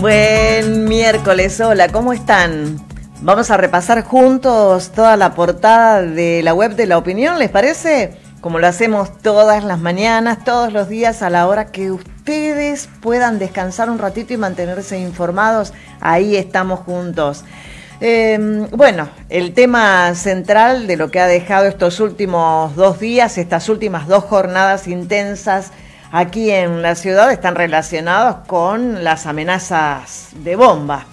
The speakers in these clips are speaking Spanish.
Buen miércoles, hola, ¿cómo están? Vamos a repasar juntos toda la portada de la web de La Opinión, ¿les parece? Como lo hacemos todas las mañanas, todos los días, a la hora que ustedes puedan descansar un ratito y mantenerse informados, ahí estamos juntos. Bueno, el tema central de lo que ha dejado estos últimos dos días, estas últimas dos jornadas intensas aquí en la ciudad, están relacionados con las amenazas de bomba.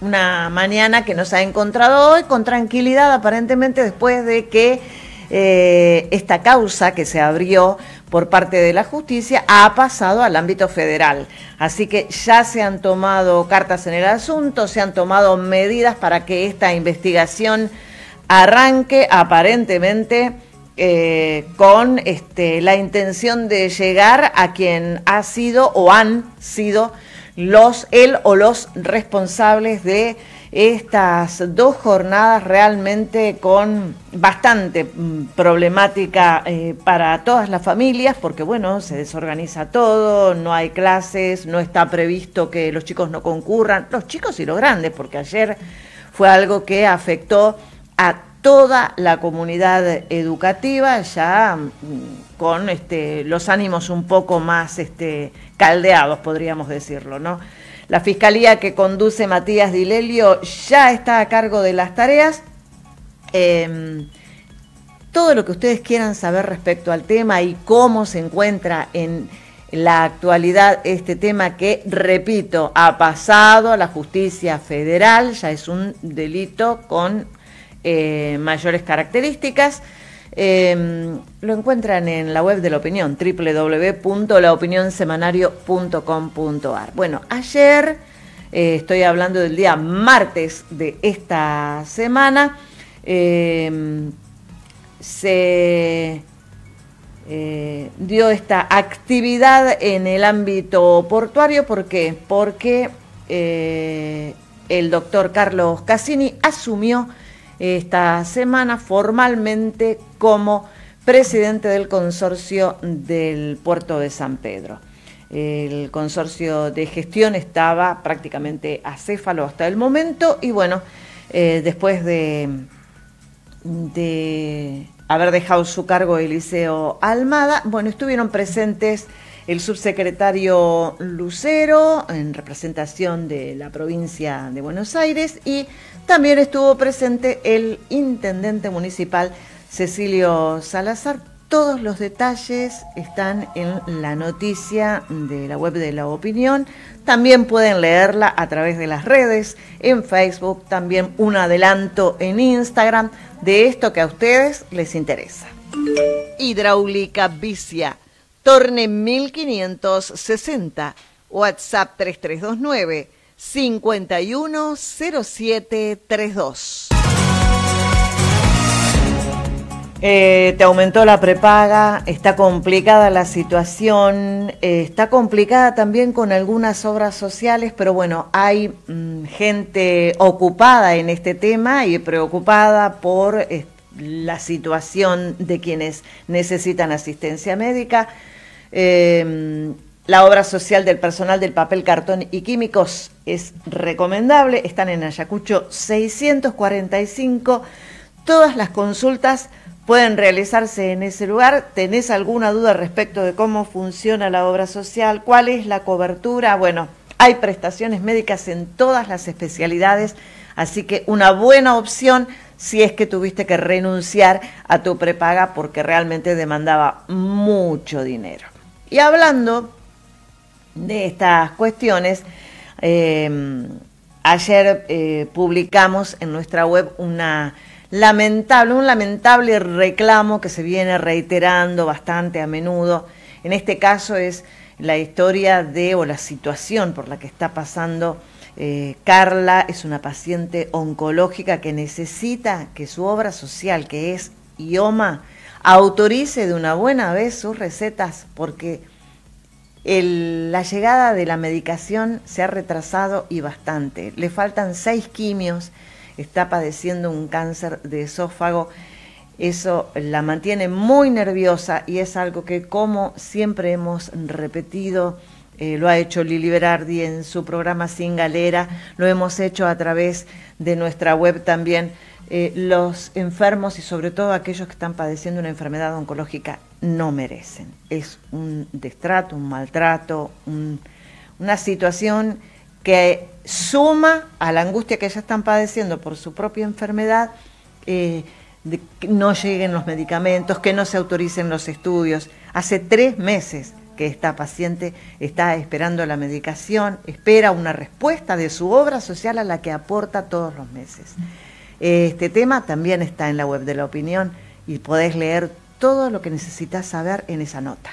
Una mañana que nos ha encontrado hoy con tranquilidad, aparentemente, después de que esta causa que se abrió por parte de la justicia ha pasado al ámbito federal. Así que ya se han tomado cartas en el asunto, se han tomado medidas para que esta investigación arranque, aparentemente con la intención de llegar a quien ha sido o han sido él o los responsables de estas dos jornadas realmente con bastante problemática para todas las familias, porque bueno, se desorganiza todo, no hay clases, no está previsto que los chicos no concurran, los chicos y los grandes, porque ayer fue algo que afectó a toda la comunidad educativa, ya con los ánimos un poco más caldeados, podríamos decirlo, ¿no? La fiscalía que conduce Matías Dilelio ya está a cargo de las tareas. Todo lo que ustedes quieran saber respecto al tema y cómo se encuentra en la actualidad este tema que, repito, ha pasado a la justicia federal, ya es un delito con mayores características. Lo encuentran en la web de La Opinión, www.laopinionsemanario.com.ar. Bueno, ayer, estoy hablando del día martes de esta semana, se dio esta actividad en el ámbito portuario. ¿Por qué? Porque el doctor Carlos Cassini asumió esta semana formalmente como presidente del consorcio del puerto de San Pedro. El consorcio de gestión estaba prácticamente acéfalo hasta el momento y bueno, después de haber dejado su cargo Eliseo Almada, bueno, estuvieron presentes el subsecretario Lucero, en representación de la provincia de Buenos Aires, y también estuvo presente el intendente municipal Cecilio Salazar. Todos los detalles están en la noticia de la web de La Opinión. También pueden leerla a través de las redes, en Facebook, también un adelanto en Instagram de esto que a ustedes les interesa. Hidráulica Biscia. Torne 1560, WhatsApp 3329-510732. Te aumentó la prepaga, está complicada la situación, está complicada también con algunas obras sociales, pero bueno, hay gente ocupada en este tema y preocupada por la situación de quienes necesitan asistencia médica. La obra social del personal del papel, cartón y químicos es recomendable. Están en Ayacucho 645. Todas las consultas pueden realizarse en ese lugar. ¿Tenés alguna duda respecto de cómo funciona la obra social? ¿Cuál es la cobertura? Bueno, hay prestaciones médicas en todas las especialidades, así que una buena opción si es que tuviste que renunciar a tu prepaga porque realmente demandaba mucho dinero. Y hablando de estas cuestiones, ayer publicamos en nuestra web un lamentable reclamo que se viene reiterando bastante a menudo. En este caso es la historia la situación por la que está pasando Carla. Es una paciente oncológica que necesita que su obra social, que es Ioma, autorice de una buena vez sus recetas porque la llegada de la medicación se ha retrasado y bastante. Le faltan 6 quimios, está padeciendo un cáncer de esófago. Eso la mantiene muy nerviosa y es algo que, como siempre hemos repetido, Lo ha hecho Lili Berardi en su programa Sin Galera, lo hemos hecho a través de nuestra web también. Los enfermos y sobre todo aquellos que están padeciendo una enfermedad oncológica no merecen. Es un destrato, un maltrato, una situación que suma a la angustia que ya están padeciendo por su propia enfermedad, de que no lleguen los medicamentos, que no se autoricen los estudios. Hace 3 meses que esta paciente está esperando la medicación, espera una respuesta de su obra social a la que aporta todos los meses. Este tema también está en la web de La Opinión y podés leer todo lo que necesitas saber en esa nota.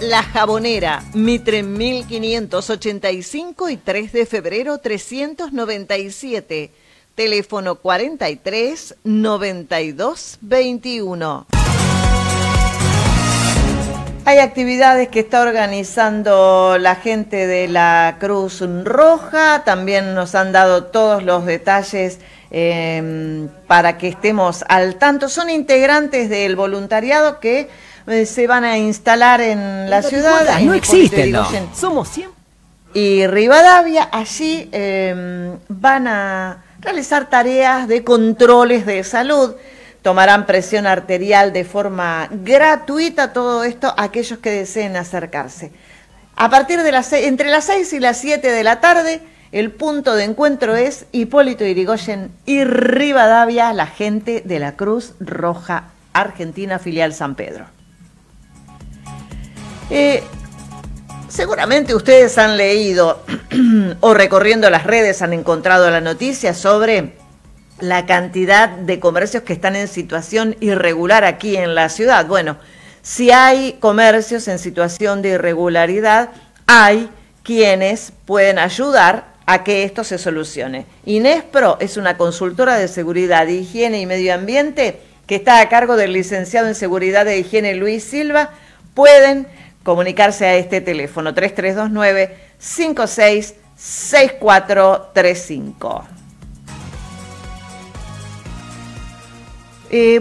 La Jabonera, Mitre 1585 y 3 de febrero 397, teléfono 43 92 21. Hay actividades que está organizando la gente de la Cruz Roja, también nos han dado todos los detalles para que estemos al tanto. Son integrantes del voluntariado que se van a instalar en la ciudad. No existen, no. Somos 100. Y Rivadavia, allí van a realizar tareas de controles de salud. Tomarán presión arterial de forma gratuita, todo esto aquellos que deseen acercarse. A partir de entre las 6 y las 7 de la tarde, el punto de encuentro es Hipólito Yrigoyen y Rivadavia, la gente de la Cruz Roja Argentina, filial San Pedro. Seguramente ustedes han leído o recorriendo las redes han encontrado la noticia sobre la cantidad de comercios que están en situación irregular aquí en la ciudad. Bueno, si hay comercios en situación de irregularidad, hay quienes pueden ayudar a que esto se solucione. Inespro es una consultora de seguridad, higiene y medio ambiente que está a cargo del licenciado en seguridad e higiene Luis Silva. Pueden comunicarse a este teléfono 3329 566435.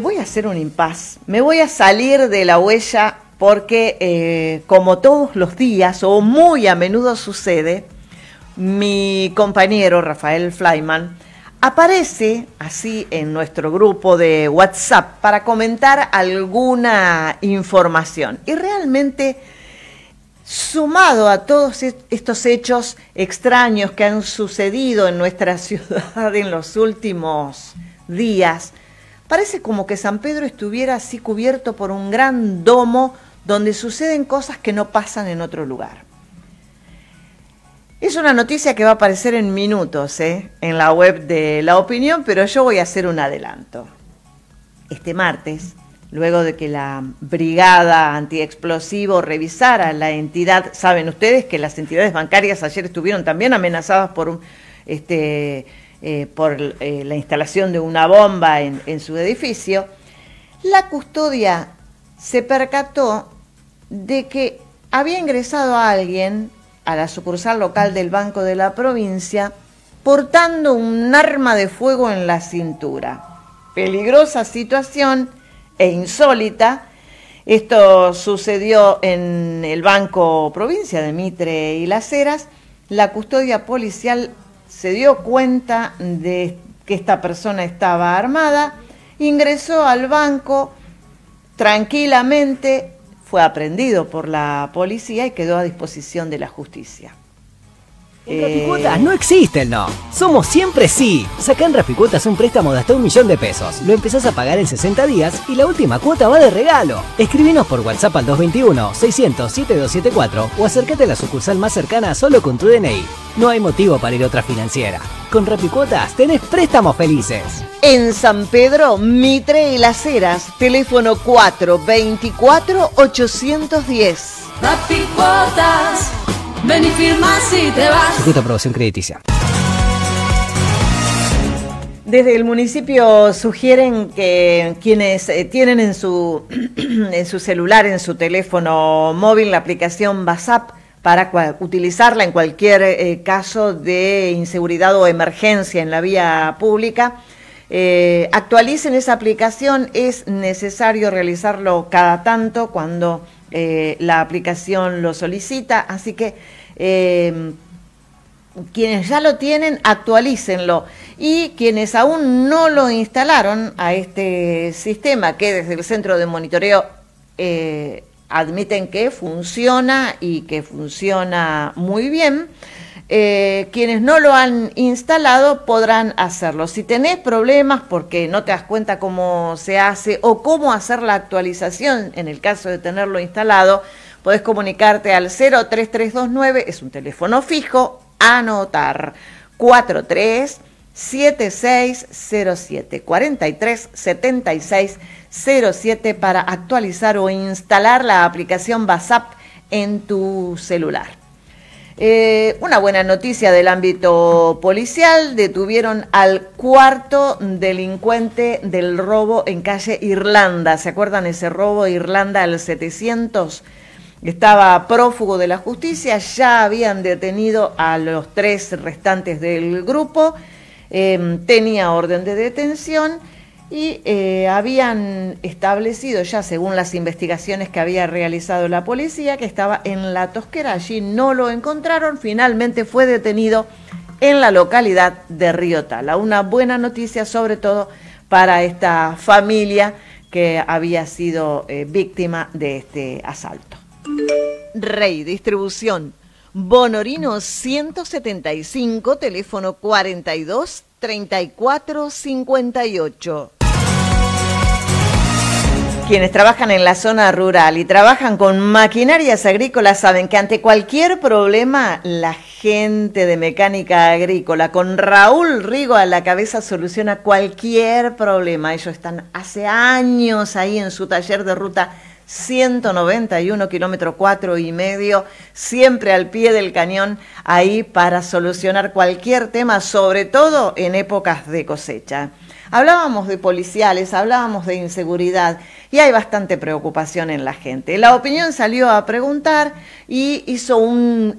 Voy a hacer un impas, me voy a salir de la huella porque como todos los días o muy a menudo sucede, mi compañero Rafael Fleiman aparece así en nuestro grupo de WhatsApp para comentar alguna información y realmente sumado a todos estos hechos extraños que han sucedido en nuestra ciudad en los últimos días, parece como que San Pedro estuviera así cubierto por un gran domo donde suceden cosas que no pasan en otro lugar. Es una noticia que va a aparecer en minutos en la web de La Opinión, pero yo voy a hacer un adelanto. Este martes, luego de que la brigada antiexplosivo revisara la entidad, saben ustedes que las entidades bancarias ayer estuvieron también amenazadas por la instalación de una bomba en su edificio, la custodia se percató de que había ingresado a alguien a la sucursal local del Banco de la Provincia portando un arma de fuego en la cintura. Peligrosa situación e insólita. Esto sucedió en el Banco Provincia de Mitre y Las Heras. La custodia policial se dio cuenta de que esta persona estaba armada, ingresó al banco tranquilamente, fue aprendido por la policía y quedó a disposición de la justicia. En Rapicuotas no existe el no. Somos siempre sí. Sacá en Rapicuotas un préstamo de hasta $1.000.000. Lo empezás a pagar en 60 días y la última cuota va de regalo. Escribinos por WhatsApp al 221-600-7274 o acércate a la sucursal más cercana solo con tu DNI. No hay motivo para ir a otra financiera. Con Rapicuotas tenés préstamos felices. En San Pedro, Mitre y Las Heras. Teléfono 424-810. Rapicuotas. Ven y firma si te vas. Sujeto a aprobación crediticia. Desde el municipio sugieren que quienes tienen en su celular, en su teléfono móvil, la aplicación WhatsApp para utilizarla en cualquier caso de inseguridad o emergencia en la vía pública, actualicen esa aplicación. Es necesario realizarlo cada tanto cuando la aplicación lo solicita, así que quienes ya lo tienen, actualícenlo, y quienes aún no lo instalaron a este sistema, que desde el centro de monitoreo admiten que funciona y que funciona muy bien, quienes no lo han instalado podrán hacerlo. Si tenés problemas porque no te das cuenta cómo se hace o cómo hacer la actualización en el caso de tenerlo instalado, podés comunicarte al 03329, es un teléfono fijo, anotar 437607 437607 para actualizar o instalar la aplicación WhatsApp en tu celular. Una buena noticia del ámbito policial: detuvieron al cuarto delincuente del robo en calle Irlanda. ¿Se acuerdan ese robo Irlanda al 700? Estaba prófugo de la justicia, ya habían detenido a los 3 restantes del grupo, tenía orden de detención y habían establecido ya, según las investigaciones que había realizado la policía, que estaba en La Tosquera. Allí no lo encontraron, finalmente fue detenido en la localidad de Río Tala. Una buena noticia, sobre todo para esta familia que había sido víctima de este asalto. Rey Distribución, Bonorino 175, teléfono 42 34 58. Quienes trabajan en la zona rural y trabajan con maquinarias agrícolas saben que ante cualquier problema, la gente de Mecánica Agrícola, con Raúl Rigo a la cabeza, soluciona cualquier problema. Ellos están hace años ahí en su taller de ruta 191, kilómetro 4,5, siempre al pie del cañón ahí para solucionar cualquier tema, sobre todo en épocas de cosecha. Hablábamos de policiales, hablábamos de inseguridad y hay bastante preocupación en la gente. La Opinión salió a preguntar y hizo un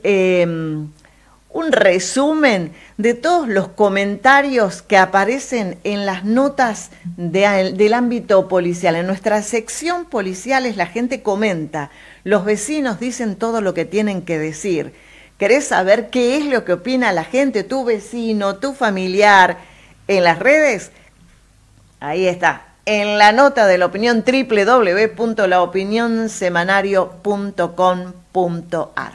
resumen de todos los comentarios que aparecen en las notas del ámbito policial. En nuestra sección policiales la gente comenta, los vecinos dicen todo lo que tienen que decir. ¿Querés saber qué es lo que opina la gente, tu vecino, tu familiar, en las redes? Ahí está, en la nota de La Opinión, www.laopinionsemanario.com.ar.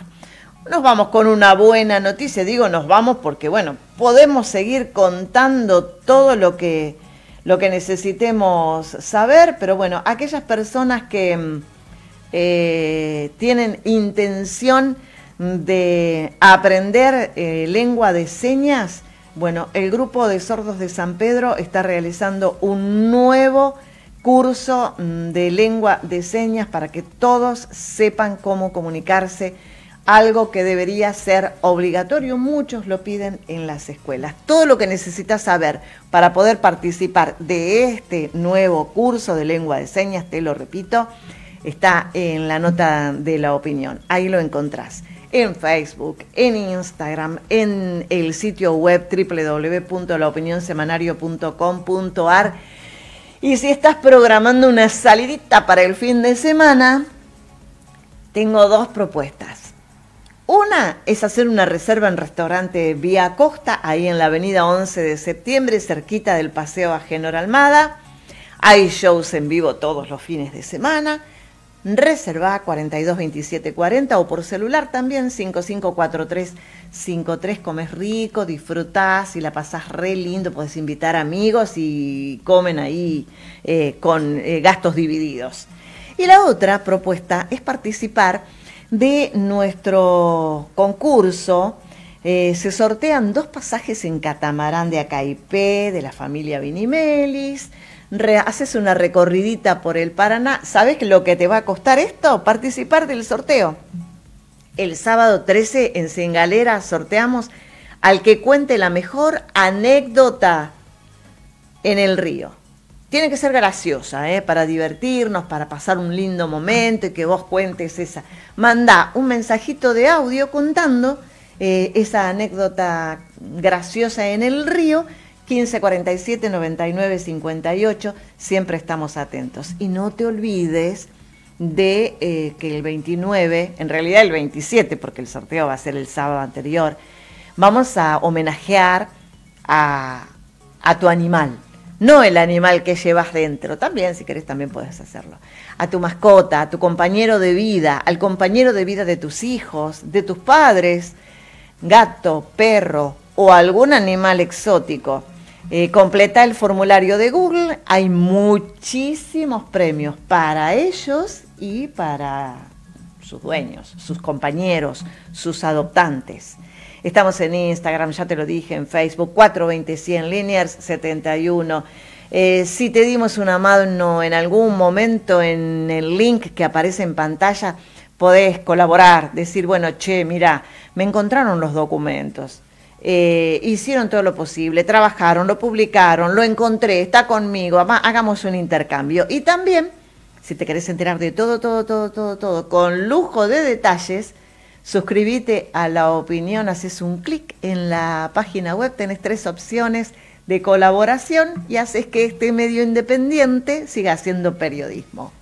Nos vamos con una buena noticia, digo nos vamos porque, bueno, podemos seguir contando todo lo que necesitemos saber, pero bueno, aquellas personas que tienen intención de aprender lengua de señas, bueno, el Grupo de Sordos de San Pedro está realizando un nuevo curso de lengua de señas para que todos sepan cómo comunicarse. Algo que debería ser obligatorio, muchos lo piden en las escuelas. Todo lo que necesitas saber para poder participar de este nuevo curso de lengua de señas, te lo repito, está en la nota de La Opinión. Ahí lo encontrás en Facebook, en Instagram, en el sitio web www.laopinionsemanario.com.ar. Y si estás programando una salidita para el fin de semana, tengo 2 propuestas. Una es hacer una reserva en restaurante Vía Costa, ahí en la avenida 11 de septiembre, cerquita del Paseo Agenor Almada. Hay shows en vivo todos los fines de semana. Reserva 422740 o por celular también 554353. Comes rico, disfrutás y la pasás re lindo. Podés invitar amigos y comen ahí con gastos divididos. Y la otra propuesta es participar de nuestro concurso. Se sortean 2 pasajes en catamarán de Acaipé, de la familia Binimelis. Haces una recorridita por el Paraná. ¿Sabes lo que te va a costar esto? Participar del sorteo. El sábado 13 en Sin Galera sorteamos al que cuente la mejor anécdota en el río. Tiene que ser graciosa, para divertirnos, para pasar un lindo momento y que vos cuentes esa. Mandá un mensajito de audio contando esa anécdota graciosa en el río, 1547 99 58. Siempre estamos atentos. Y no te olvides de que el 29, en realidad el 27, porque el sorteo va a ser el sábado anterior, vamos a homenajear a tu animal. No el animal que llevas dentro, también si querés también podés hacerlo. A tu mascota, a tu compañero de vida, al compañero de vida de tus hijos, de tus padres, gato, perro o algún animal exótico. Completa el formulario de Google, hay muchísimos premios para ellos y para sus dueños, sus compañeros, sus adoptantes. Estamos en Instagram, ya te lo dije, en Facebook, 420-100-71. Si te dimos una mano en algún momento en el link que aparece en pantalla, podés colaborar, decir, bueno, che, mirá, me encontraron los documentos, hicieron todo lo posible, trabajaron, lo publicaron, lo encontré, está conmigo, hagamos un intercambio. Y también, si te querés enterar de todo, con lujo de detalles, suscríbete a La Opinión, haces un clic en la página web, tenés 3 opciones de colaboración y haces que este medio independiente siga haciendo periodismo.